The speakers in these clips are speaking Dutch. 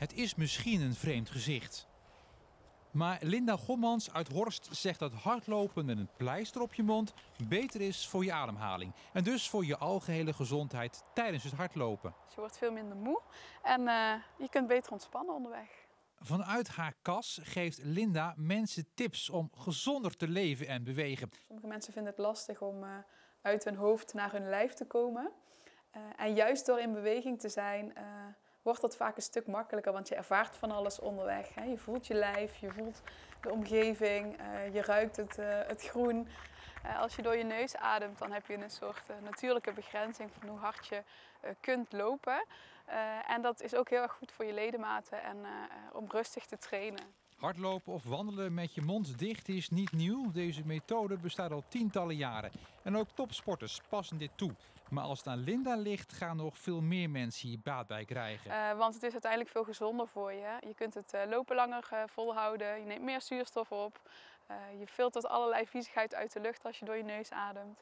Het is misschien een vreemd gezicht. Maar Linda Gommans uit Horst zegt dat hardlopen met een pleister op je mond beter is voor je ademhaling. En dus voor je algehele gezondheid tijdens het hardlopen. Dus je wordt veel minder moe en je kunt beter ontspannen onderweg. Vanuit haar kas geeft Linda mensen tips om gezonder te leven en bewegen. Sommige mensen vinden het lastig om uit hun hoofd naar hun lijf te komen. En juist door in beweging te zijn... wordt dat vaak een stuk makkelijker, want je ervaart van alles onderweg. Hè? Je voelt je lijf, je voelt de omgeving, je ruikt het groen. Als je door je neus ademt, dan heb je een soort natuurlijke begrenzing van hoe hard je kunt lopen. En dat is ook heel erg goed voor je ledematen en om rustig te trainen. Hardlopen of wandelen met je mond dicht is niet nieuw. Deze methode bestaat al tientallen jaren. En ook topsporters passen dit toe. Maar als het aan Linda ligt, gaan nog veel meer mensen hier baat bij krijgen. Want het is uiteindelijk veel gezonder voor je. Je kunt het lopen langer volhouden, je neemt meer zuurstof op. Je filtert allerlei viezigheid uit de lucht als je door je neus ademt.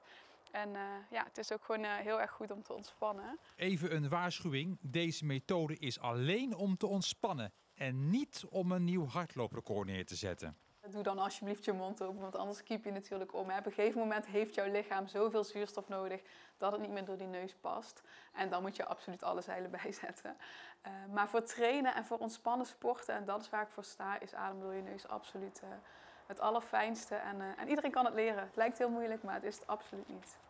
En ja, het is ook gewoon heel erg goed om te ontspannen. Even een waarschuwing. Deze methode is alleen om te ontspannen. En niet om een nieuw hardlooprecord neer te zetten. Doe dan alsjeblieft je mond open, want anders kiep je natuurlijk om. Op een gegeven moment heeft jouw lichaam zoveel zuurstof nodig dat het niet meer door die neus past. En dan moet je absoluut alle zeilen bijzetten. Maar voor trainen en voor ontspannen sporten, en dat is waar ik voor sta, is ademen door je neus absoluut het allerfijnste. En iedereen kan het leren. Het lijkt heel moeilijk, maar het is het absoluut niet.